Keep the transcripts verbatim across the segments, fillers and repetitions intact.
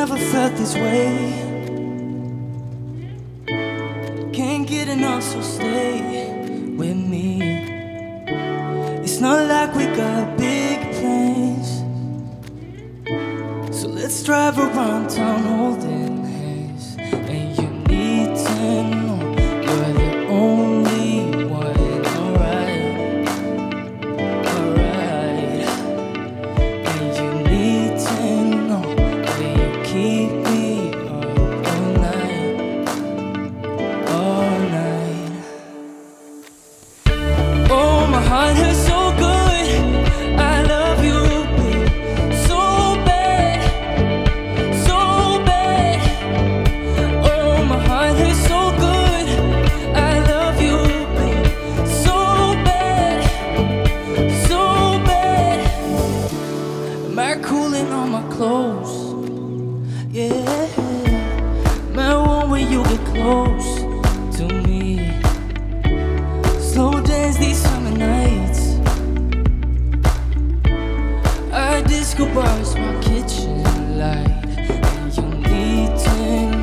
never felt this way. Can't get enough, so stay with me. It's not like we got big plans, so let's drive around town holding hands. And you need to know you're the only one. Alright, alright. And you need to know that you keep me up all night, all night. Oh, my heart hurts so good. I love you. Close to me, slow dance these summer nights. Our disco bar is my kitchen light, and you need to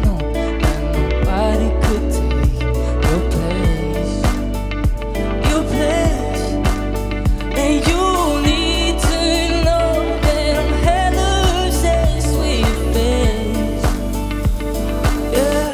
know that nobody could take your place, your place. And you need to know that I'm hella obsessed with your face. Yeah.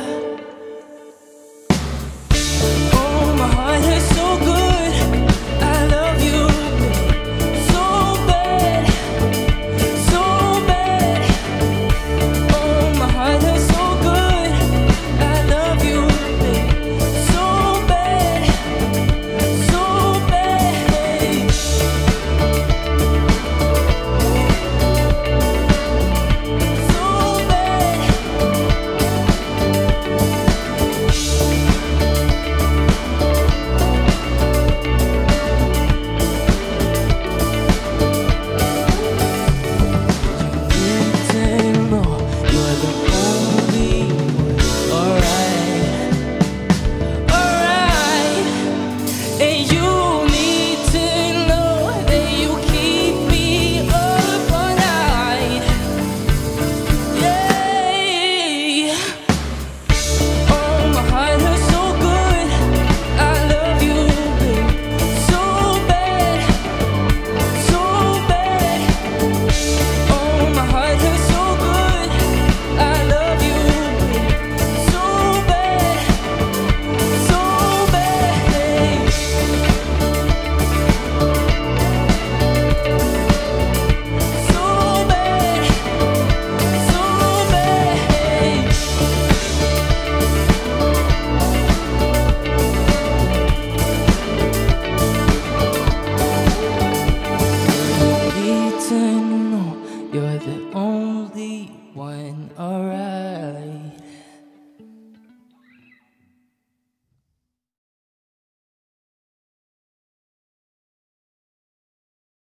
You're the only one. All right.